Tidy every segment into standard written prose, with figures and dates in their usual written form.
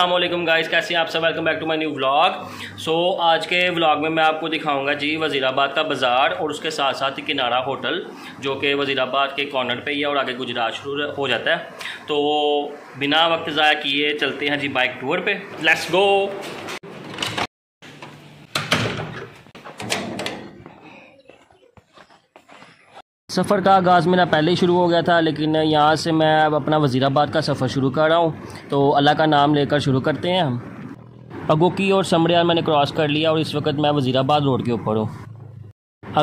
अस्सलाम वालेकुम गाइस, कैसे हैं आप सब। Welcome back to my new vlog. So आज के व्लॉग में मैं आपको दिखाऊंगा जी वज़ीराबाद का बाज़ार और उसके साथ साथ ही किनारा होटल जो कि वज़ीराबाद के कॉर्नर पे ही है और आगे गुजरात शुरू हो जाता है। तो बिना वक्त ज़ाया किए चलते हैं जी बाइक टूर पे, लेट्स गो। सफ़र का आगाज़ मेरा पहले ही शुरू हो गया था, लेकिन यहाँ से मैं अब अपना वज़ीराबाद का सफ़र शुरू कर रहा हूँ। तो अल्लाह का नाम लेकर शुरू करते हैं हम। अगोकी और समरियाल मैंने क्रॉस कर लिया और इस वक्त मैं वज़ीराबाद रोड के ऊपर हूँ।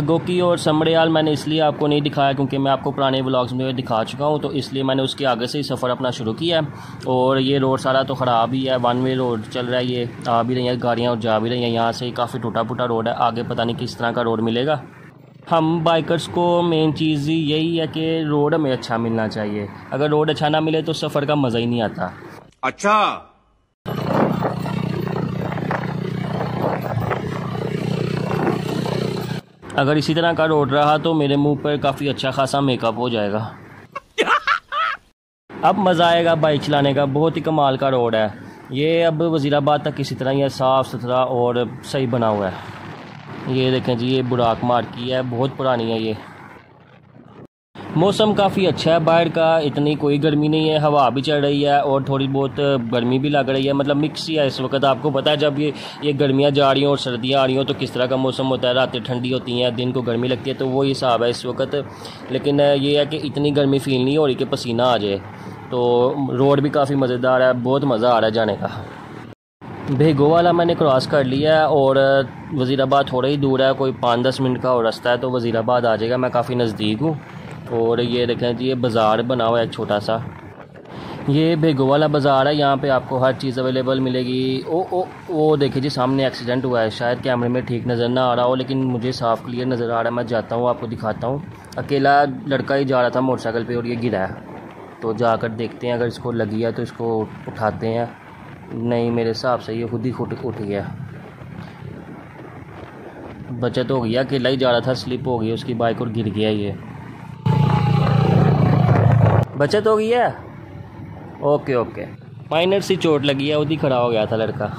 अगोकी और समरियाल मैंने इसलिए आपको नहीं दिखाया क्योंकि मैं आपको पुराने व्लॉग्स में दिखा चुका हूँ, तो इसलिए मैंने उसके आगे से ही सफ़र अपना शुरू किया है। और ये रोड सारा तो ख़राब ही है, वन वे रोड चल रहा है, ये आ भी रही है गाड़ियाँ और जा भी रही हैं। यहाँ से काफ़ी टूटा फूटा रोड है, आगे पता नहीं किस तरह का रोड मिलेगा। हम बाइकर्स को मेन चीज़ यही है कि रोड हमें अच्छा मिलना चाहिए, अगर रोड अच्छा ना मिले तो सफ़र का मज़ा ही नहीं आता। अच्छा, अगर इसी तरह का रोड रहा तो मेरे मुंह पर काफ़ी अच्छा खासा मेकअप हो जाएगा। अब मज़ा आएगा बाइक चलाने का। बहुत ही कमाल का रोड है ये। अब वज़ीराबाद तक इसी तरह ही साफ़ सुथरा और सही बना हुआ है। ये देखें जी, ये बुराक मार की है, बहुत पुरानी है ये। मौसम काफ़ी अच्छा है बाहर का, इतनी कोई गर्मी नहीं है, हवा भी चल रही है और थोड़ी बहुत गर्मी भी लग रही है, मतलब मिक्स ही है इस वक्त। आपको पता है जब ये गर्मियाँ जा रही हों और सर्दियाँ आ रही हों तो किस तरह का मौसम होता है, रातें ठंडी होती हैं, दिन को गर्मी लगती है, तो वो हिसाब है इस वक्त। लेकिन ये है कि इतनी गर्मी फील नहीं हो रही कि पसीना आ जाए। तो रोड भी काफ़ी मज़ेदार है, बहुत मज़ा आ रहा है जाने का। भेगोवाला मैंने क्रॉस कर लिया है और वज़ीराबाद थोड़ा ही दूर है, कोई 5-10 मिनट का और रास्ता है तो वज़ीराबाद आ जाएगा। मैं काफ़ी नज़दीक हूँ। और ये देखें जी, ये बाज़ार बना हुआ है छोटा सा, ये भेगोवाला बाज़ार है। यहाँ पे आपको हर चीज़ अवेलेबल मिलेगी। वो देखिए जी, सामने एक्सीडेंट हुआ है, शायद कैमरे में ठीक नज़र ना आ रहा हो लेकिन मुझे साफ़ क्लियर नज़र आ रहा है। मैं जाता हूँ आपको दिखाता हूँ। अकेला लड़का ही जा रहा था मोटरसाइकिल पर और ये गिरा है, तो जाकर देखते हैं अगर इसको लगी है तो इसको उठाते हैं। नहीं, मेरे हिसाब से ये खुद ही उठ गया, बचत हो गया, अकेला ही जा रहा था, स्लिप हो गई उसकी बाइक और गिर गया। ये बचत हो गई है, ओके ओके। माइनर सी चोट लगी है, खुद ही खड़ा हो गया था लड़का।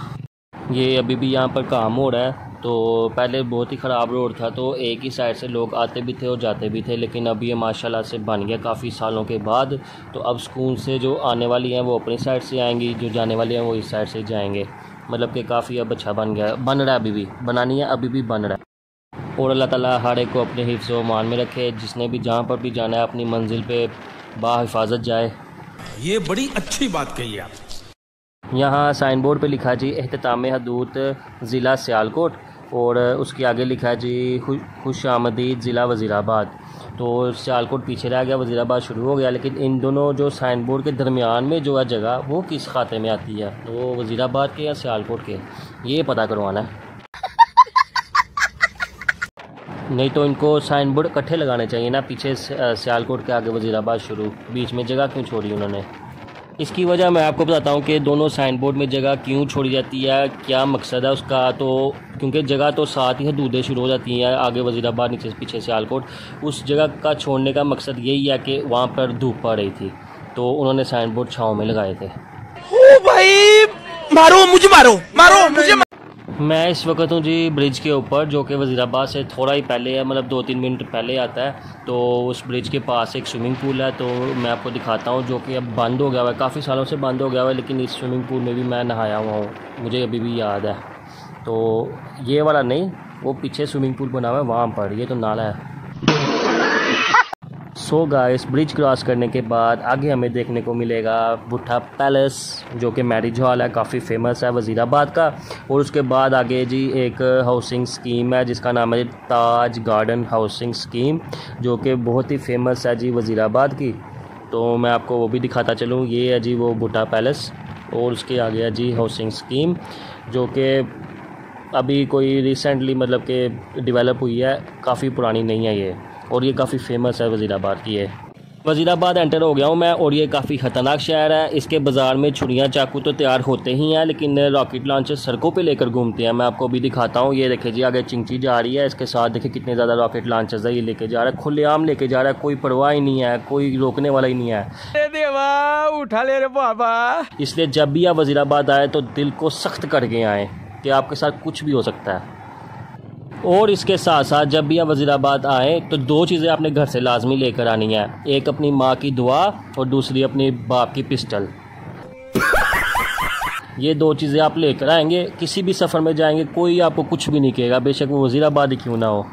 ये अभी भी यहाँ पर काम हो रहा है। तो पहले बहुत ही ख़राब रोड था, तो एक ही साइड से लोग आते भी थे और जाते भी थे, लेकिन अब ये माशाल्लाह से बन गया काफ़ी सालों के बाद। तो अब स्कूल से जो आने वाली हैं वो अपनी साइड से आएंगी, जो जाने वाले हैं वो इस साइड से जाएंगे, मतलब कि काफ़ी अब अच्छा बन गया। बन रहा है, अभी भी बनानी है, अभी भी बन रहा है। और अल्लाह ताला हर एक को अपने हिफ्ज़ व अमान में रखे, जिसने भी जहाँ पर भी जाना है अपनी मंजिल पर बाहिफाजत जाए। ये बड़ी अच्छी बात कही है आप। यहाँ साइन बोर्ड पे लिखा जी एहतितामे हदूद ज़िला सियालकोट और उसके आगे लिखा जी खुश आमदीद ज़िला वज़ीराबाद। तो सियालकोट पीछे रह गया, वज़ीराबाद शुरू हो गया, लेकिन इन दोनों जो साइन बोर्ड के दरमियान में जो है जगह वो किस खाते में आती है, तो वो वज़ीराबाद के या सियालकोट के, ये पता करवाना है। नहीं तो इनको साइन बोर्ड इकट्ठे लगाने चाहिए ना, पीछे सियालकोट के आगे वज़ीराबाद शुरू, बीच में जगह क्यों छोड़ी उन्होंने। इसकी वजह मैं आपको बताता हूँ कि दोनों साइन बोर्ड में जगह क्यों छोड़ी जाती है, क्या मकसद है उसका। तो क्योंकि जगह तो साथ ही हदूदें शुरू हो जाती हैं, आगे वज़ीराबाद, नीचे पीछे सियालकोट। उस जगह का छोड़ने का मकसद यही है कि वहाँ पर धूप पड़ रही थी, तो उन्होंने साइन बोर्ड छाँव में लगाए थे। ओ भाई, मारो मुझे, मारो मुझे। मैं इस वक्त हूँ जी ब्रिज के ऊपर, जो कि वज़ीराबाद से थोड़ा ही पहले है, मतलब 2-3 मिनट पहले आता है। तो उस ब्रिज के पास एक स्विमिंग पूल है, तो मैं आपको दिखाता हूँ, जो कि अब बंद हो गया हुआ है, काफ़ी सालों से बंद हो गया हुआ है, लेकिन इस स्विमिंग पूल में भी मैं नहाया हुआ हूँ, मुझे अभी भी याद है। तो ये वाला नहीं, वो पीछे स्विमिंग पूल बना हुआ है वहाँ पर, ये तो नाला है। सो गाइस, ब्रिज क्रॉस करने के बाद आगे हमें देखने को मिलेगा बुट पैलेस, जो कि मैरिज हॉल है, काफ़ी फेमस है वज़ीराबाद का। और उसके बाद आगे जी एक हाउसिंग स्कीम है जिसका नाम है ताज गार्डन हाउसिंग स्कीम, जो कि बहुत ही फेमस है जी वज़ीराबाद की। तो मैं आपको वो भी दिखाता चलूँ। ये है जी वो बुट पैलेस और उसके आगे है जी हाउसिंग स्कीम, जो कि अभी कोई रिसेंटली मतलब कि डिवेलप हुई है, काफ़ी पुरानी नहीं है ये, और ये काफ़ी फेमस है वज़ीराबाद की है। वज़ीराबाद एंटर हो गया हूँ मैं, और ये काफ़ी ख़तरनाक शहर है। इसके बाज़ार में छुरियाँ चाकू तो तैयार होते ही हैं, लेकिन रॉकेट लॉन्चर सड़कों पे लेकर घूमते हैं। मैं आपको अभी दिखाता हूँ। ये देखिए जी, आगे चिंची जा रही है, इसके साथ देखिए कितने ज़्यादा रॉकेट लॉन्चर्स है, ये लेके जा रहा है, खुलेआम लेके जा रहा है, कोई परवाह ही नहीं है, कोई रोकने वाला ही नहीं है। उठा ले रे बाबा। इसलिए जब भी आप वजीराबाद आए तो दिल को सख्त करके आए कि आपके साथ कुछ भी हो सकता है। और इसके साथ साथ जब भी आप वजीराबाद आएँ तो दो चीज़ें आपने घर से लाजमी लेकर आनी है, एक अपनी माँ की दुआ और दूसरी अपने बाप की पिस्टल। ये दो चीज़ें आप लेकर आएंगे, किसी भी सफ़र में जाएंगे कोई आपको कुछ भी नहीं कहेगा, बेशक वो वजीराबाद ही क्यों ना हो।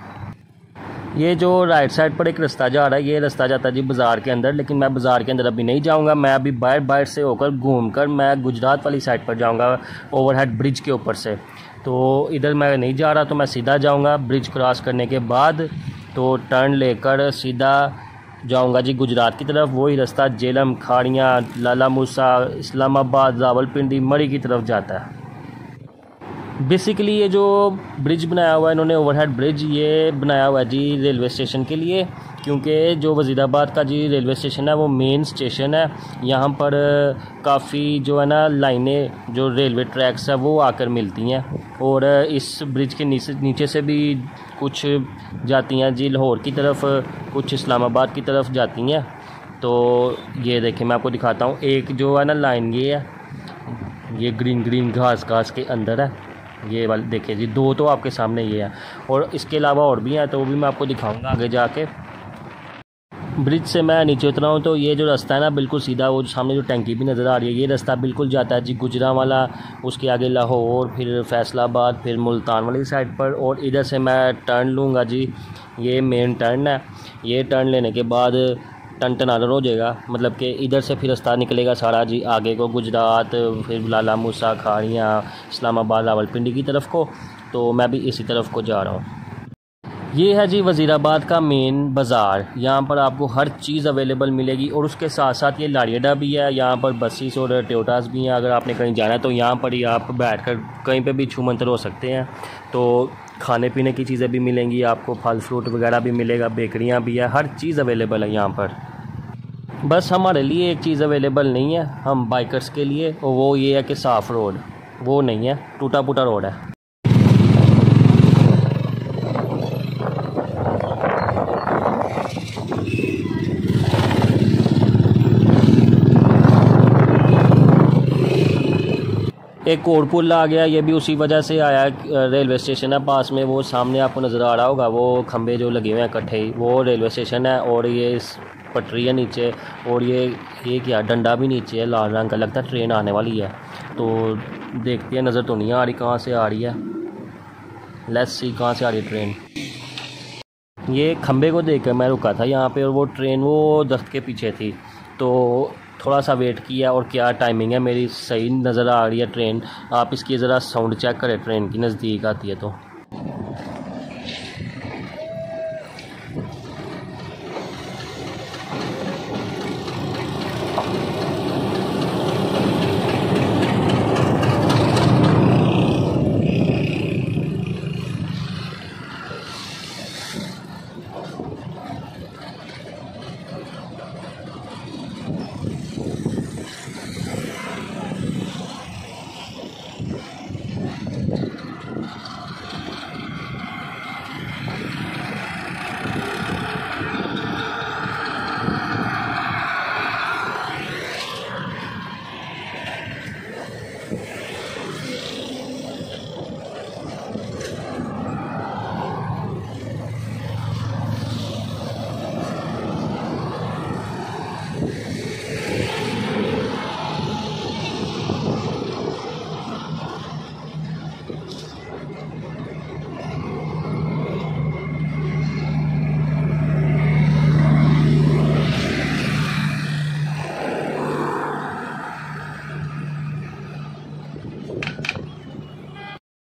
ये जो राइट साइड पर एक रास्ता जा रहा है, ये रास्ता जाता है जी बाज़ार के अंदर, लेकिन मैं बाज़ार के अंदर अभी नहीं जाऊँगा, मैं अभी बाइट से होकर घूमकर मैं गुजरात वाली साइड पर जाऊँगा, ओवरहेड ब्रिज के ऊपर से। तो इधर मैं नहीं जा रहा, तो मैं सीधा जाऊँगा ब्रिज क्रॉस करने के बाद, तो टर्न लेकर सीधा जाऊँगा जी गुजरात की तरफ। वही रास्ता झेलम, खाड़ियाँ, लाला मूसा, इस्लामाबाद, रावलपिंडी, मरी की तरफ जाता है। बेसिकली ये जो ब्रिज बनाया हुआ है इन्होंने, ओवरहेड ब्रिज, ये बनाया हुआ है जी रेलवे स्टेशन के लिए, क्योंकि जो वजीराबाद का जी रेलवे स्टेशन है वो मेन स्टेशन है। यहाँ पर काफ़ी जो है ना लाइनें जो रेलवे ट्रैक्स है वो आकर मिलती हैं, और इस ब्रिज के नीचे से भी कुछ जाती हैं जी लाहौर की तरफ, कुछ इस्लामाबाद की तरफ जाती हैं। तो ये देखिए मैं आपको दिखाता हूँ, एक जो है ना लाइन ये है, ये ग्रीन घास के अंदर है, ये वाले देखिए जी, दो तो आपके सामने ये है और इसके अलावा और भी हैं, तो वो भी मैं आपको दिखाऊंगा आगे जाके। ब्रिज से मैं नीचे उतरा हूँ तो ये जो रास्ता है ना बिल्कुल सीधा, वो सामने जो टैंकी भी नज़र आ रही है, ये रास्ता बिल्कुल जाता है जी गुजरांवाला, उसके आगे लाहौर, फिर फैसलाबाद, फिर मुल्तान वाली साइड पर, और इधर से मैं टर्न लूँगा जी, ये मेन टर्न है। ये टर्न लेने के बाद टन आर्डर हो जाएगा, मतलब कि इधर से फिर रास्ता निकलेगा सारा जी आगे को गुजरात, फिर लाला मूसा, खाड़ियाँ, इस्लामाबाद, रावलपिंडी की तरफ को। तो मैं भी इसी तरफ को जा रहा हूँ। ये है जी वजीराबाद का मेन बाज़ार, यहाँ पर आपको हर चीज़ अवेलेबल मिलेगी, और उसके साथ साथ ये लाड़ियाडा भी है, यहाँ पर बसेस और टोयोटास भी हैं। अगर आपने कहीं जाना है तो यहाँ पर ही आप बैठकर कहीं पे भी छूमंतर हो सकते हैं। तो खाने पीने की चीज़ें भी मिलेंगी आपको, फल फ्रूट वगैरह भी मिलेगा, बेकरियाँ भी है, हर चीज़ अवेलेबल है यहाँ पर। बस हमारे लिए एक चीज़ अवेलेबल नहीं है हम बाइकर्स के लिए, और वो ये है कि साफ़ रोड वो नहीं है, टूटा फूटा रोड है। एक कोट पुल आ गया, ये भी उसी वजह से आया, रेलवे स्टेशन है पास में, वो सामने आपको नज़र आ रहा होगा, वो खंबे जो लगे हुए हैं इकट्ठे ही, वो रेलवे स्टेशन है। और ये इस पटरी है नीचे, और ये क्या डंडा भी नीचे है लाल रंग का, लगता है ट्रेन आने वाली है। तो देखते हैं, नज़र तो नहीं आ रही कहाँ से आ रही है, लेट्स सी कहाँ से आ रही है ट्रेन। ये खंबे को देख कर मैं रुका था यहाँ पर, और वो ट्रेन वो दरख्त के पीछे थी, तो थोड़ा सा वेट किया। और क्या टाइमिंग है मेरी, सही नज़र आ रही है ट्रेन? आप इसकी ज़रा साउंड चेक करें ट्रेन की, नज़दीक आती है तो।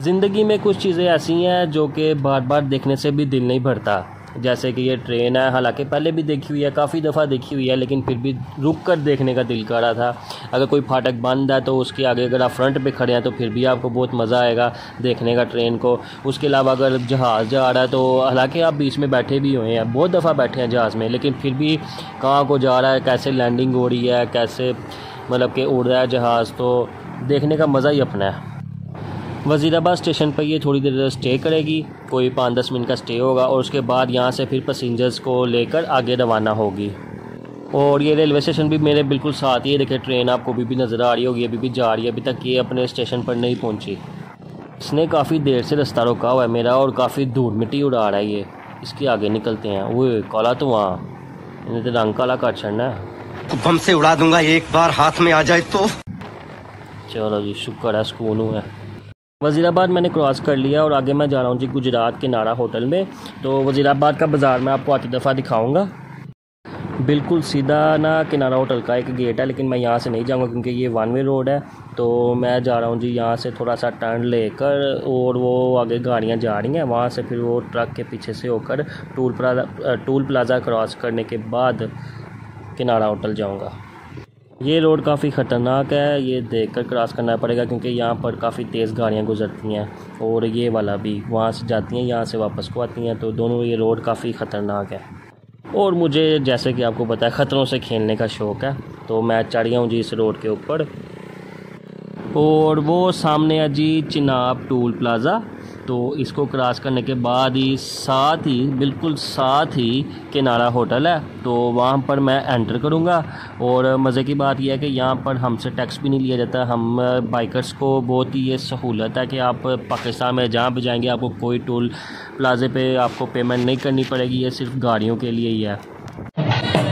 ज़िंदगी में कुछ चीज़ें ऐसी हैं जो कि बार बार देखने से भी दिल नहीं भरता, जैसे कि ये ट्रेन है, हालांकि पहले भी देखी हुई है, काफ़ी दफ़ा देखी हुई है, लेकिन फिर भी रुक कर देखने का दिल कर रहा था। अगर कोई फाटक बंद है तो उसके आगे अगर आप फ्रंट पे खड़े हैं तो फिर भी आपको बहुत मज़ा आएगा देखने का ट्रेन को। उसके अलावा अगर जहाज़ जा रहा है तो, हालांकि आप बीच में बैठे भी हुए हैं, बहुत दफ़ा बैठे हैं जहाज़ में, लेकिन फिर भी कहाँ को जा रहा है, कैसे लैंडिंग हो रही है, कैसे मतलब कि उड़ रहा है जहाज़, तो देखने का मज़ा ही अपना है। वजीराबाद स्टेशन पर ये थोड़ी देर स्टे करेगी, कोई 5-10 मिनट का स्टे होगा, और उसके बाद यहाँ से फिर पैसेंजर्स को लेकर आगे रवाना होगी। और ये रेलवे स्टेशन भी मेरे बिल्कुल साथ ही है। देखिए ट्रेन आपको अभी भी नज़र आ रही होगी, अभी भी जा रही है, अभी तक ये अपने स्टेशन पर नहीं पहुंची। इसने काफ़ी देर से रास्ता रोका हुआ है मेरा और काफ़ी दूर मिट्टी उड़ा रहा है ये। इसके आगे निकलते हैं। वो काला तो वहाँ इन्हें तो रंग काला काट छड़ना है, तो बम से उड़ा दूंगा एक बार हाथ में आ जाए तो। चलो जी शुक्र है सुकून हुआ है। वज़ीराबाद मैंने क्रॉस कर लिया और आगे मैं जा रहा हूँ जी गुजरात किनारा होटल में। तो वज़ीराबाद का बाज़ार मैं आपको आती दफ़ा दिखाऊँगा। बिल्कुल सीधा ना किनारा होटल का एक गेट है, लेकिन मैं यहाँ से नहीं जाऊँगा क्योंकि ये वन वे रोड है। तो मैं जा रहा हूँ जी यहाँ से थोड़ा सा टर्न लेकर, और वो आगे गाड़ियाँ जा रही हैं, वहाँ से फिर वो ट्रक के पीछे से होकर टूल प्लाजा क्रॉस करने के बाद किनारा होटल जाऊँगा। ये रोड काफ़ी ख़तरनाक है, ये देखकर क्रॉस करना पड़ेगा क्योंकि यहाँ पर काफ़ी तेज़ गाड़ियाँ गुजरती हैं, और ये वाला भी वहाँ से जाती हैं, यहाँ से वापस को आती हैं। तो दोनों ये रोड काफ़ी ख़तरनाक है, और मुझे जैसे कि आपको पता है ख़तरों से खेलने का शौक़ है। तो मैं चढ़ गया हूँ जी इस रोड के ऊपर, और वो सामने है जी चिनाब टूल प्लाज़ा। तो इसको क्रॉस करने के बाद ही साथ ही बिल्कुल साथ ही किनारा होटल है। तो वहाँ पर मैं एंटर करूँगा, और मज़े की बात यह है कि यहाँ पर हमसे टैक्स भी नहीं लिया जाता। हम बाइकर्स को बहुत ही ये सहूलत है कि आप पाकिस्तान में जहाँ भी जाएंगे आपको कोई टोल प्लाजे पे आपको पेमेंट नहीं करनी पड़ेगी, ये सिर्फ गाड़ियों के लिए ही है।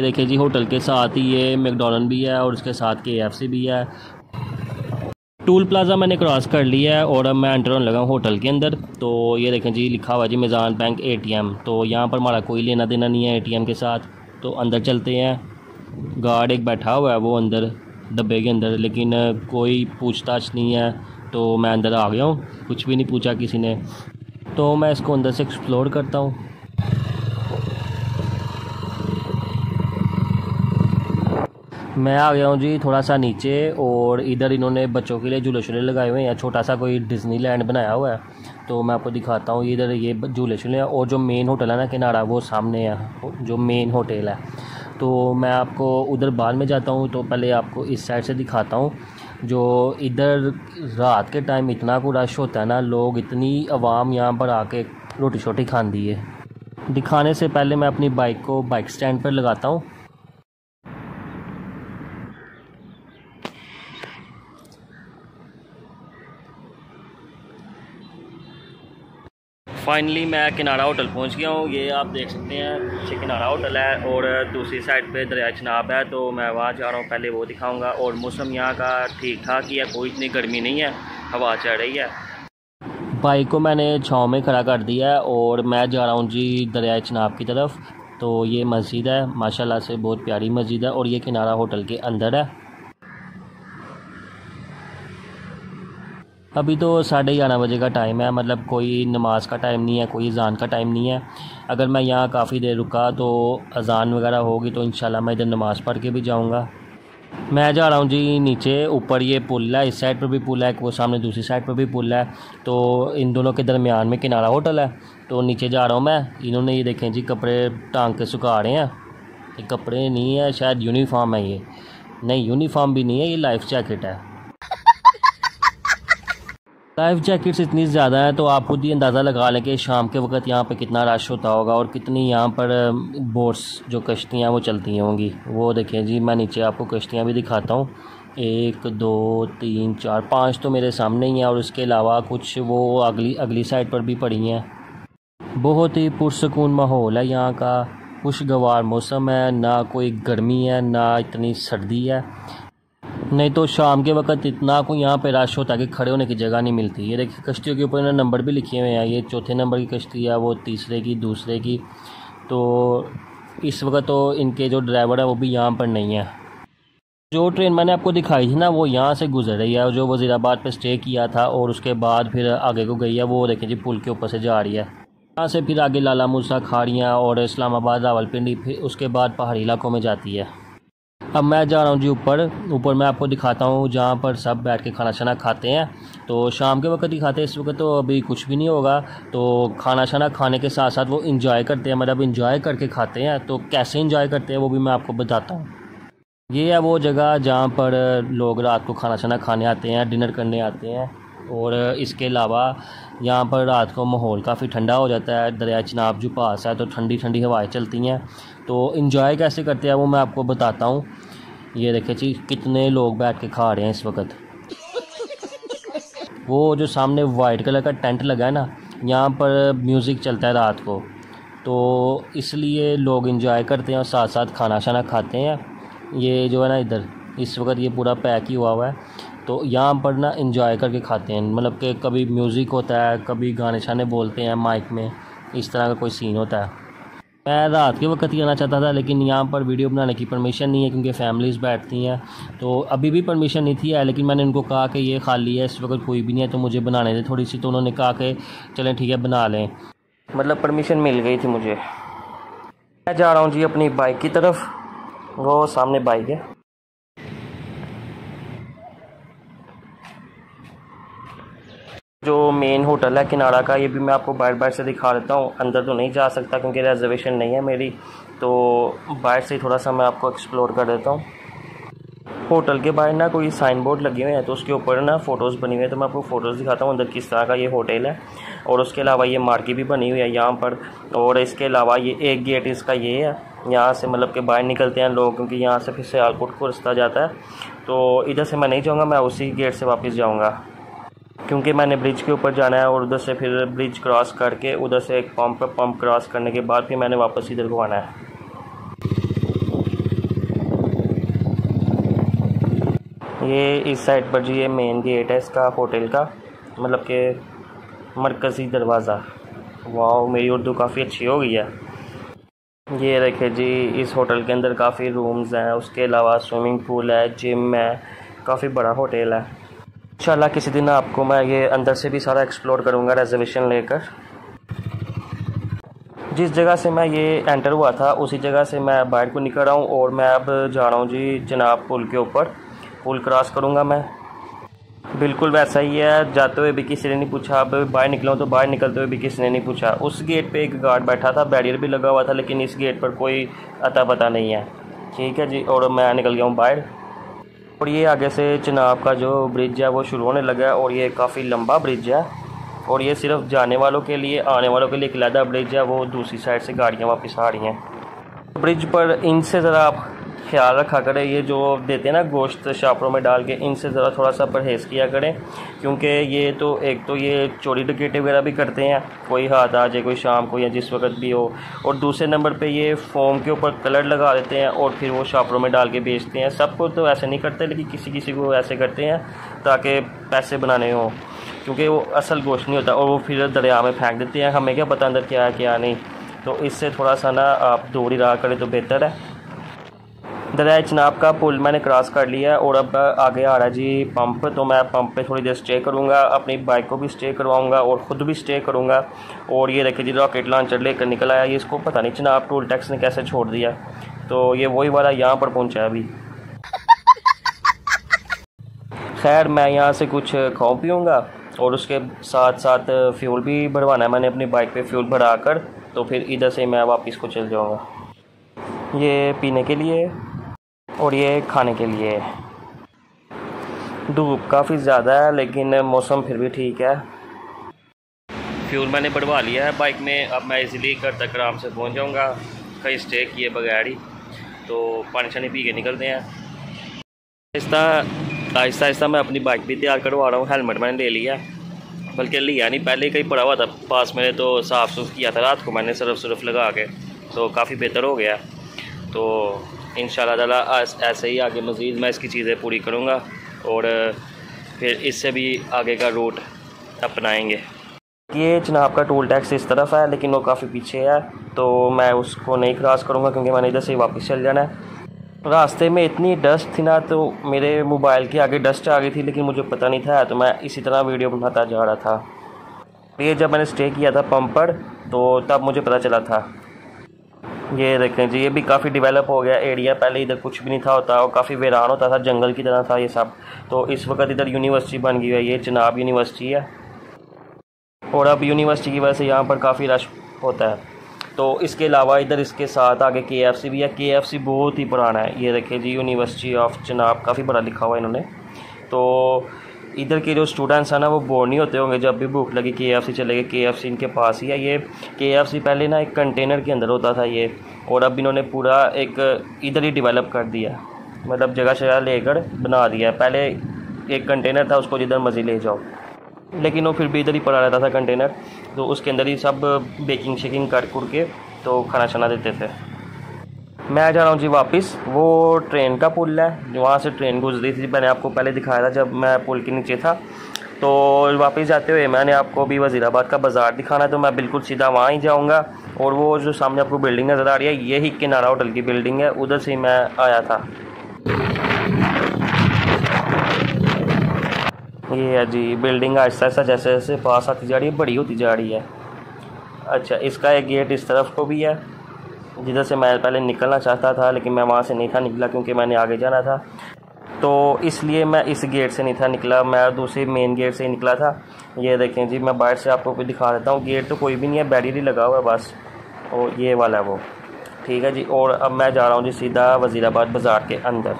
देखिए जी होटल के साथ ही ये मैकडोनल्ड भी है और उसके साथ केएफसी भी है। टूल प्लाज़ा मैंने क्रॉस कर लिया है और अब मैं एंटर होने लगा हूँ होटल के अंदर। तो ये देखें जी लिखा हुआ है जी मेज़ान बैंक एटीएम। तो यहाँ पर हमारा कोई लेना देना नहीं है एटीएम के साथ। तो अंदर चलते हैं, गार्ड एक बैठा हुआ है वो अंदर डब्बे के अंदर, लेकिन कोई पूछताछ नहीं है। तो मैं अंदर आ गया हूँ, कुछ भी नहीं पूछा किसी ने। तो मैं इसको अंदर से एक्सप्लोर करता हूँ। मैं आ गया हूँ जी थोड़ा सा नीचे, और इधर इन्होंने बच्चों के लिए झूले शूले लगाए हुए हैं। छोटा सा कोई डिज्नीलैंड बनाया हुआ है, तो मैं आपको दिखाता हूँ। इधर ये झूले शूले हैं, और जो मेन होटल है ना किनारा वो सामने है जो मेन होटल है। तो मैं आपको उधर बाद में जाता हूँ, तो पहले आपको इस साइड से दिखाता हूँ। जो इधर रात के टाइम इतना को रश होता है ना, लोग इतनी आवाम यहाँ पर आके रोटी शोटी खाती है। दिखाने से पहले मैं अपनी बाइक को बाइक स्टैंड पर लगाता हूँ। फाइनली मैं किनारा होटल पहुंच गया हूँ। ये आप देख सकते हैं पीछे किनारा होटल है, और दूसरी साइड पे दरिया चिनाब है। तो मैं वहाँ जा रहा हूँ, पहले वो दिखाऊंगा। और मौसम यहाँ का ठीक ठाक ही है, कोई इतनी गर्मी नहीं है, हवा चल रही है। बाइक को मैंने छाँव में खड़ा कर दिया है और मैं जा रहा हूँ जी दरिया चिनाब की तरफ। तो ये मस्जिद है, माशाल्लाह से बहुत प्यारी मस्जिद है, और ये किनारा होटल के अंदर है। अभी तो 11:30 बजे का टाइम है, मतलब कोई नमाज का टाइम नहीं है, कोई अज़ान का टाइम नहीं है। अगर मैं यहाँ काफ़ी देर रुका तो अज़ान वगैरह होगी, तो इंशाल्लाह मैं इधर नमाज़ पढ़ के भी जाऊँगा। मैं जा रहा हूँ जी नीचे। ऊपर ये पुल है, इस साइड पर भी पुल है, वो सामने दूसरी साइड पर भी पुल है। तो इन दोनों के दरमियान में किनारा होटल है। तो नीचे जा रहा हूँ मैं। इन्होंने ये देखें जी कपड़े टांग के सुखा रहे हैं। ये कपड़े नहीं है, शायद यूनिफॉर्म है ये। नहीं, यूनिफॉर्म भी नहीं है, ये लाइफ जैकेट है। लाइफ जैकेट्स इतनी ज़्यादा हैं तो आप खुद ही अंदाज़ा लगा लें कि शाम के वक्त यहाँ पे कितना रश होता होगा और कितनी यहाँ पर बोट्स जो कश्तियाँ वो चलती होंगी। वो देखें जी, मैं नीचे आपको कश्तियाँ भी दिखाता हूँ। 1 2 3 4 5 तो मेरे सामने ही हैं, और उसके अलावा कुछ वो अगली साइड पर भी पड़ी हैं। बहुत ही पुरसकून माहौल है यहाँ का, खुशगवार मौसम है, ना कोई गर्मी है ना इतनी सर्दी है। नहीं तो शाम के वक्त इतना कोई यहाँ पे रश होता है कि खड़े होने की जगह नहीं मिलती। ये देखिए कश्तियों के ऊपर नंबर भी लिखे हुए हैं। ये चौथे नंबर की कश्ती है, वो तीसरे की, दूसरे की। तो इस वक्त तो इनके जो ड्राइवर है वो भी यहाँ पर नहीं है। जो ट्रेन मैंने आपको दिखाई थी ना, वो यहाँ से गुजर रही है, जो वज़ीराबाद पे स्टे किया था और उसके बाद फिर आगे को गई है। वो देखिए जी पुल के ऊपर से जा रही है। यहाँ से फिर आगे लाला मूसा, खारियाँ और इस्लामाबाद, रावलपिंडी, फिर उसके बाद पहाड़ी इलाकों में जाती है। अब मैं जा रहा हूँ जी ऊपर। मैं आपको दिखाता हूँ जहाँ पर सब बैठ के खाना शाना खाते हैं। तो शाम के वक्त ही खाते हैं, इस वक्त तो अभी कुछ भी नहीं होगा। तो खाना शाना खाने के साथ साथ वो इंजॉय करते हैं, मतलब इंजॉय करके खाते हैं। तो कैसे इंजॉय करते हैं वो भी मैं आपको बताता हूँ। ये है वो जगह जहाँ पर लोग रात को खाना शाना खाने आते हैं, डिनर करने आते हैं। और इसके अलावा यहाँ पर रात को माहौल काफ़ी ठंडा हो जाता है। दरिया चिनाब जो पास है तो ठंडी ठंडी हवाएं चलती हैं। तो इंजॉय कैसे करते हैं वो मैं आपको बताता हूँ। ये देखें जी कितने लोग बैठ के खा रहे हैं इस वक्त। वो जो सामने वाइट कलर का टेंट लगा है ना, यहाँ पर म्यूज़िक चलता है रात को, तो इसलिए लोग इंजॉय करते हैं और साथ साथ खाना शाना खाते हैं। ये जो है ना इधर इस वक्त ये पूरा पैक ही हुआ हुआ है, तो यहाँ पर ना इंजॉय करके खाते हैं। मतलब कि कभी म्यूज़िक होता है, कभी गाने शाने बोलते हैं माइक में, इस तरह का कोई सीन होता है। मैं रात के वक्त ही आना चाहता था, लेकिन यहाँ पर वीडियो बनाने की परमिशन नहीं है क्योंकि फैमिलीज़ बैठती हैं, तो अभी भी परमिशन नहीं थी है। लेकिन मैंने उनको कहा कि ये खाली है, इस वक्त कोई भी नहीं है, तो मुझे बनाने दे थोड़ी सी। तो उन्होंने कहा कि चलें ठीक है बना लें, मतलब परमिशन मिल गई थी मुझे। मैं जा रहा हूँ जी अपनी बाइक की तरफ, वो सामने बाइक है। जो मेन होटल है किनारा का, ये भी मैं आपको बाहर से दिखा देता हूँ। अंदर तो नहीं जा सकता क्योंकि रिजर्वेशन नहीं है मेरी, तो बाहर से थोड़ा सा मैं आपको एक्सप्लोर कर देता हूँ। होटल के बाहर ना कोई साइन बोर्ड लगे हुए हैं, तो उसके ऊपर ना फ़ोटोज़ बनी हुई है, तो मैं आपको फ़ोटोज़ दिखाता हूँ अंदर किस तरह का ये होटल है। और उसके अलावा ये मार्केट भी बनी हुई है यहाँ पर। और इसके अलावा ये एक गेट इसका ये है, यहाँ से मतलब के बाहर निकलते हैं लोग, क्योंकि यहाँ से फिर सियालकोट को रास्ता जाता है। तो इधर से मैं नहीं जाऊँगा, मैं उसी गेट से वापस जाऊँगा क्योंकि मैंने ब्रिज के ऊपर जाना है। और उधर से फिर ब्रिज क्रॉस करके उधर से एक पंप क्रॉस करने के बाद फिर मैंने वापस इधर को आना है। ये इस साइड पर जी ये मेन गेट है इसका होटल का, मतलब के मरकज़ी दरवाज़ा। वाओ, मेरी उर्दू काफ़ी अच्छी हो गई है। ये देखे जी इस होटल के अंदर काफ़ी रूम्स हैं, उसके अलावा स्विमिंग पूल है, जिम है, काफ़ी बड़ा होटल है। इंशाल्लाह किसी दिन आपको मैं ये अंदर से भी सारा एक्सप्लोर करूँगा रिजर्वेशन लेकर। जिस जगह से मैं ये एंटर हुआ था उसी जगह से मैं बाहर को निकल रहा हूँ और मैं अब जा रहा हूँ जी चिनाब पुल के ऊपर। पुल क्रॉस करूँगा मैं, बिल्कुल वैसा ही है। जाते हुए भी किसी ने नहीं पूछा, अब बाहर निकला हूँ तो बाहर निकलते हुए भी किसी ने नहीं पूछा। उस गेट पर एक गार्ड बैठा था, बैरियर भी लगा हुआ था, लेकिन इस गेट पर कोई अता पता नहीं है। ठीक है जी, और मैं निकल गया हूँ बाहर। और ये आगे से चिनाब का जो ब्रिज है वो शुरू होने लगा है, और ये काफ़ी लंबा ब्रिज है। और ये सिर्फ जाने वालों के लिए, आने वालों के लिए एक अलहदा ब्रिज है। वो दूसरी साइड से गाड़ियाँ वापस आ रही हैं ब्रिज पर। इनसे ज़रा आप ख्याल रखा करें, ये जो देते हैं ना गोश्त शापरों में डाल के, इनसे ज़रा थोड़ा सा परहेज़ किया करें क्योंकि ये तो एक तो ये चोरी डकैती वगैरह भी करते हैं, कोई हाथ आ जाए, कोई शाम को या जिस वक्त भी हो। और दूसरे नंबर पे ये फोम के ऊपर कलर लगा देते हैं और फिर वो शापरों में डाल के बेचते हैं। सबको तो ऐसे नहीं करते, लेकिन किसी किसी को ऐसे करते हैं ताकि पैसे बनाने हों, क्योंकि वो असल गोश्त नहीं होता। और वो फिर दरिया में फेंक देते हैं, हमें क्या पता अंदर क्या है क्या नहीं। तो इससे थोड़ा सा ना आप दूर ही रहा करें तो बेहतर है। दरिया चिनाब का पुल मैंने क्रॉस कर लिया है और अब आगे आ रहा है जी पंप। तो मैं पंप पे थोड़ी देर स्टे करूँगा, अपनी बाइक को भी स्टे करवाऊँगा और ख़ुद भी स्टे करूँगा। और ये देखिए जी रॉकेट लॉन्चर लेकर निकल आया। ये इसको पता नहीं चिनाब टोल टैक्स ने कैसे छोड़ दिया, तो ये वही वाला यहाँ पर पहुँचा अभी। खैर मैं यहाँ से कुछ खाऊँ पीऊँगा और उसके साथ साथ फ्यूल भी भरवाना है। मैंने अपनी बाइक पर फ्यूल भरा कर तो फिर इधर से मैं वापस को चल जाऊँगा। ये पीने के लिए और ये खाने के लिए। धूप काफ़ी ज़्यादा है लेकिन मौसम फिर भी ठीक है। फ्यूल मैंने बढ़वा लिया है बाइक में, अब मैं इजीली घर तक आराम से पहुंच जाऊंगा कहीं स्टे किए बगैर ही। तो पानी शानी पी के निकलते हैं। आहिस्ता मैं अपनी बाइक भी तैयार करवा रहा हूँ। हेलमेट मैंने ले लिया, बल्कि लिया नहीं, पहले कहीं पड़ा हुआ था पास मैंने, तो साफ़ सुफ किया था रात को मैंने सरफ लगा के, तो काफ़ी बेहतर हो गया। तो इंशाल्लाह ताला ऐसे ही आगे मज़ीद मैं इसकी चीज़ें पूरी करूँगा और फिर इससे भी आगे का रूट अपनाएंगे। ये चिनाब का टोल टैक्स इस तरफ है लेकिन वो काफ़ी पीछे है, तो मैं उसको नहीं क्रॉस करूँगा क्योंकि मैंने इधर से वापस चल जाना है। रास्ते में इतनी डस्ट थी ना, तो मेरे मोबाइल के आगे डस्ट आ गई थी लेकिन मुझे पता नहीं था, तो मैं इसी तरह वीडियो बनाता जा रहा था। ये जब मैंने स्टे किया था पंप पर तो तब मुझे पता चला था। ये देखें जी ये भी काफ़ी डेवलप हो गया एरिया, पहले इधर कुछ भी नहीं था होता और काफ़ी वीरान होता था, जंगल की तरह था ये सब। तो इस वक्त इधर यूनिवर्सिटी बन गई है, ये चिनाब यूनिवर्सिटी है। और अब यूनिवर्सिटी की वजह से यहाँ पर काफ़ी रश होता है। तो इसके अलावा इधर इसके साथ आगे KFC भी है। KFC बहुत ही पुराना है। ये देखें जी यूनिवर्सिटी ऑफ चिनाब काफ़ी बड़ा लिखा हुआ है इन्होंने। तो इधर के जो स्टूडेंट्स हैं ना वो बोर नहीं होते होंगे जब भी भूख लगी KFC चले गए। KFC इनके पास ही है। ये KFC पहले ना एक कंटेनर के अंदर होता था ये, और अब इन्होंने पूरा एक इधर ही डिवेलप कर दिया, मतलब जगह शगह लेकर बना दिया। पहले एक कंटेनर था उसको जिधर मर्जी ले जाओ, लेकिन वो फिर भी इधर ही पड़ा रहता था कंटेनर, तो उसके अंदर ही सब बेकिंग शेकिंग कर कुर के तो खाना छाना देते थे। मैं जा रहा हूँ जी वापस। वो ट्रेन का पुल है जो वहाँ से ट्रेन गुजरी थी, मैंने आपको पहले दिखाया था जब मैं पुल के नीचे था। तो वापस जाते हुए मैंने आपको भी वज़ीराबाद का बाज़ार दिखाना है, तो मैं बिल्कुल सीधा वहाँ ही जाऊँगा। और वो जो सामने आपको बिल्डिंग नज़र आ रही है, यही किनारा होटल की बिल्डिंग है, उधर से ही मैं आया था। ये है जी बिल्डिंग, आहिस्ता आहिस्ता जैसे जैसे पास आती जा रही है बड़ी होती जा रही है। अच्छा, इसका एक गेट इस तरफ को भी है जिधर से मैं पहले निकलना चाहता था, लेकिन मैं वहाँ से नहीं था निकला क्योंकि मैंने आगे जाना था, तो इसलिए मैं इस गेट से नहीं था निकला, मैं दूसरे मेन गेट से ही निकला था। ये देखें जी, मैं बाहर से आपको कुछ दिखा देता हूँ। गेट तो कोई भी नहीं है, बैरियर ही लगा हुआ है बस, और ये वाला वो ठीक है जी। और अब मैं जा रहा हूँ जी सीधा वज़ीराबाद बाज़ार के अंदर।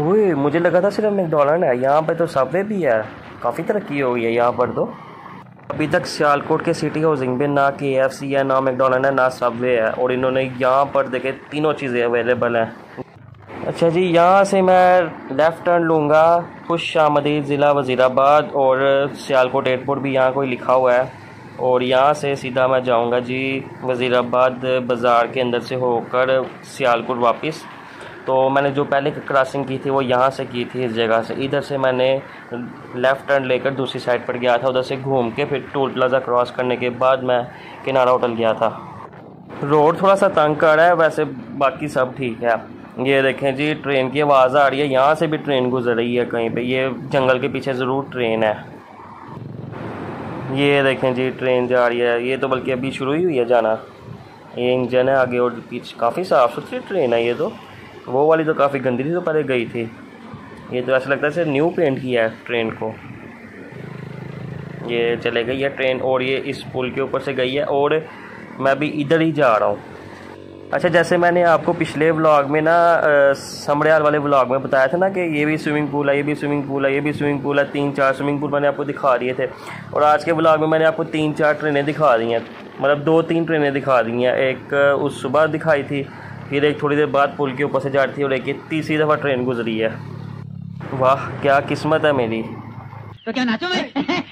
वही मुझे लगा था सिर्फ मैकडॉनल्ड है, यहाँ पर तो सबवे भी है, काफ़ी तरक्की हो गई है यहाँ पर तो। अभी तक सियालकोट के सिटी हाउसिंग में ना KFC है, ना मैकडॉनल्ड है, ना सबवे है, और इन्होंने यहाँ पर देखे तीनों चीज़ें अवेलेबल हैं। अच्छा जी, यहाँ से मैं लेफ़्ट टर्न लूँगा। खुश आमदीद ज़िला वज़ीराबाद, और सियालकोट एयरपोर्ट भी यहाँ कोई लिखा हुआ है। और यहाँ से सीधा मैं जाऊँगा जी वज़ीराबाद बाज़ार के अंदर से होकर सियालकोट वापस। तो मैंने जो पहले क्रॉसिंग की थी वो यहाँ से की थी, इस जगह से, इधर से मैंने लेफ़्ट टर्न लेकर दूसरी साइड पर गया था, उधर से घूम के फिर टोल प्लाज़ा क्रॉस करने के बाद मैं किनारा होटल गया था। रोड थोड़ा सा तंग कर रहा है, वैसे बाकी सब ठीक है। ये देखें जी, ट्रेन की आवाज़ आ रही है, यहाँ से भी ट्रेन गुजर रही है कहीं पे। ये जंगल के पीछे ज़रूर ट्रेन है। ये देखें जी, ट्रेन जा रही है। ये तो बल्कि अभी शुरू ही हुई है जाना। ये इंजन है आगे और पीछे, काफ़ी साफ़ सुथरी ट्रेन है ये तो। वो वाली तो काफ़ी गंदी थी तो पहले गई थी, ये तो ऐसा लगता है सिर्फ न्यू पेंट किया है ट्रेन को। ये चले गई है ट्रेन, और ये इस पुल के ऊपर से गई है, और मैं भी इधर ही जा रहा हूँ। अच्छा, जैसे मैंने आपको पिछले व्लॉग में ना समरयाल वाले व्लॉग में बताया था ना कि ये भी स्विमिंग पूल है, ये भी स्विमिंग पूल है, ये भी स्विमिंग पूल है, 3-4 स्विमिंग पूल मैंने आपको दिखा दिए थे। और आज के व्लॉग में मैंने आपको 3-4 ट्रेनें दिखा दी हैं, मतलब 2-3 ट्रेनें दिखा दी हैं। एक उस सुबह दिखाई थी, फिर एक थोड़ी देर बाद पुल के ऊपर से जाती है, और एक तीसरी दफ़ा ट्रेन गुजरी है। वाह, क्या किस्मत है मेरी। तो क्या नाचो मैं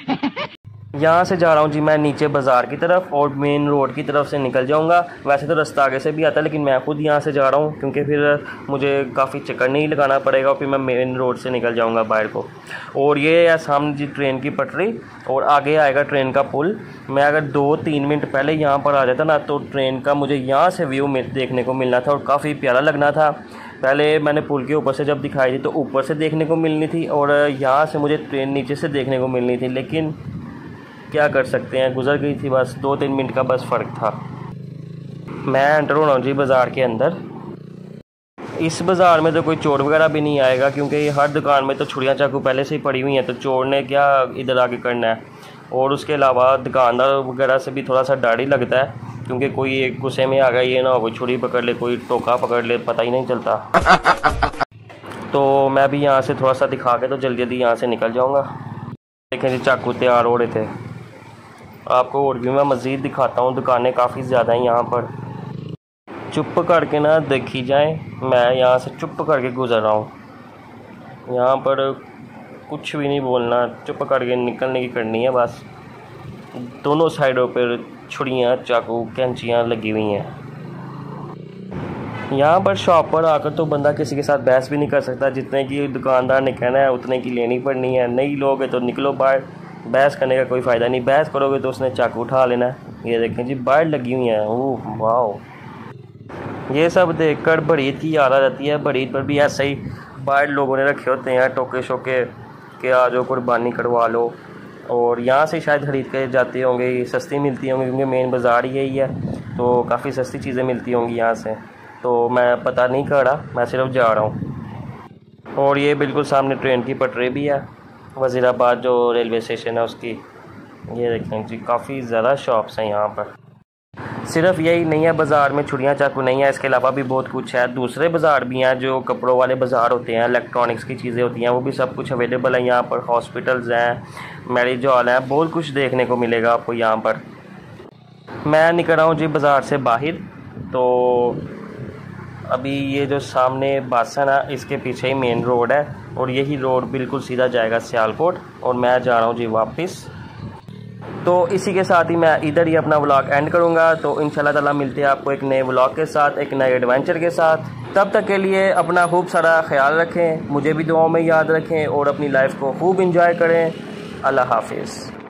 यहाँ से जा रहा हूँ जी मैं नीचे बाज़ार की तरफ, और मेन रोड की तरफ से निकल जाऊँगा। वैसे तो रास्ता आगे से भी आता है, लेकिन मैं खुद यहाँ से जा रहा हूँ क्योंकि फिर मुझे काफ़ी चक्कर नहीं लगाना पड़ेगा, और फिर मैं मेन रोड से निकल जाऊँगा बाहर को। और ये है सामने जी ट्रेन की पटरी, और आगे आएगा ट्रेन का पुल। मैं अगर 2-3 मिनट पहले यहाँ पर आ जाता ना, तो ट्रेन का मुझे यहाँ से व्यू देखने को मिलना था और काफ़ी प्यारा लगना था। पहले मैंने पुल के ऊपर से जब दिखाई थी तो ऊपर से देखने को मिलनी थी, और यहाँ से मुझे ट्रेन नीचे से देखने को मिलनी थी, लेकिन क्या कर सकते हैं, गुजर गई थी, बस 2-3 मिनट का बस फ़र्क था। मैं एंटर हो रहा हूँ जी बाज़ार के अंदर। इस बाज़ार में तो कोई चोर वगैरह भी नहीं आएगा क्योंकि हर दुकान में तो छुरियाँ चाकू पहले से ही पड़ी हुई हैं, तो चोर ने क्या इधर आके करना है। और उसके अलावा दुकानदार वगैरह से भी थोड़ा सा डर ही लगता है क्योंकि कोई एक गुस्से में आ गया, ये ना हो कोई छुरी पकड़ ले, कोई टोका पकड़ ले, पता ही नहीं चलता। तो मैं भी यहाँ से थोड़ा सा दिखा के तो जल्दी यहाँ से निकल जाऊँगा। देखें जी, चाकू तैयार हो रहे थे। आपको और भी मैं मज़ीद दिखाता हूँ, दुकानें काफ़ी ज़्यादा हैं यहाँ पर। चुप करके ना देखी जाए, मैं यहाँ से चुप करके गुज़र रहा हूँ, यहाँ पर कुछ भी नहीं बोलना, चुप करके निकलने की करनी है बस। दोनों साइडों पर छुरियाँ चाकू कैंचियाँ लगी हुई हैं। यहाँ पर शॉप पर आकर तो बंदा किसी के साथ बहस भी नहीं कर सकता, जितने की दुकानदार ने कहना है उतने की लेनी पड़नी है। नहीं लोगे तो निकलो बाहर, बहस करने का कोई फ़ायदा नहीं, बहस करोगे तो उसने चाकू उठा लेना है। ये देखें जी, बाहर लगी हुई हैं। ओह वाह, ये सब देखकर बड़ी ईद की याद आ जाती है। बड़ी ईद पर भी ऐसे ही बाहर लोगों ने रखे होते हैं टोके शोके के, आ जाओ कुर्बानी करवा लो, और यहाँ से शायद ख़रीद के जाते होंगे, सस्ती मिलती होंगी क्योंकि मेन बाज़ार यही है, तो काफ़ी सस्ती चीज़ें मिलती होंगी यहाँ से। तो मैं पता नहीं कर रहा, मैं सिर्फ जा रहा हूँ। और ये बिल्कुल सामने ट्रेन की पटरी भी है, वज़ीराबाद जो रेलवे स्टेशन है उसकी। ये देखें जी, काफ़ी ज़्यादा शॉप्स हैं यहाँ पर। सिर्फ यही नहीं है बाज़ार में छुरियाँ चाकू नहीं है, इसके अलावा भी बहुत कुछ है। दूसरे बाज़ार भी हैं जो कपड़ों वाले बाज़ार होते हैं, इलेक्ट्रॉनिक्स की चीज़ें होती हैं, वो भी सब कुछ अवेलेबल है यहाँ पर। हॉस्पिटल्स हैं, मैरिज हॉल हैं, बहुत कुछ देखने को मिलेगा आपको यहाँ पर। मैं निकल रहा हूँ जी बाज़ार से बाहर, तो अभी ये जो सामने बस है ना, इसके पीछे ही मेन रोड है और यही रोड बिल्कुल सीधा जाएगा सियालकोट और मैं जा रहा हूँ जी वापस। तो इसी के साथ ही मैं इधर ही अपना व्लॉग एंड करूँगा। तो इंशाल्लाह ताला मिलते हैं आपको एक नए व्लॉग के साथ, एक नए एडवेंचर के साथ। तब तक के लिए अपना खूब सारा ख्याल रखें, मुझे भी दुआओं में याद रखें और अपनी लाइफ को खूब इंजॉय करें। अल्लाह हाफिज़।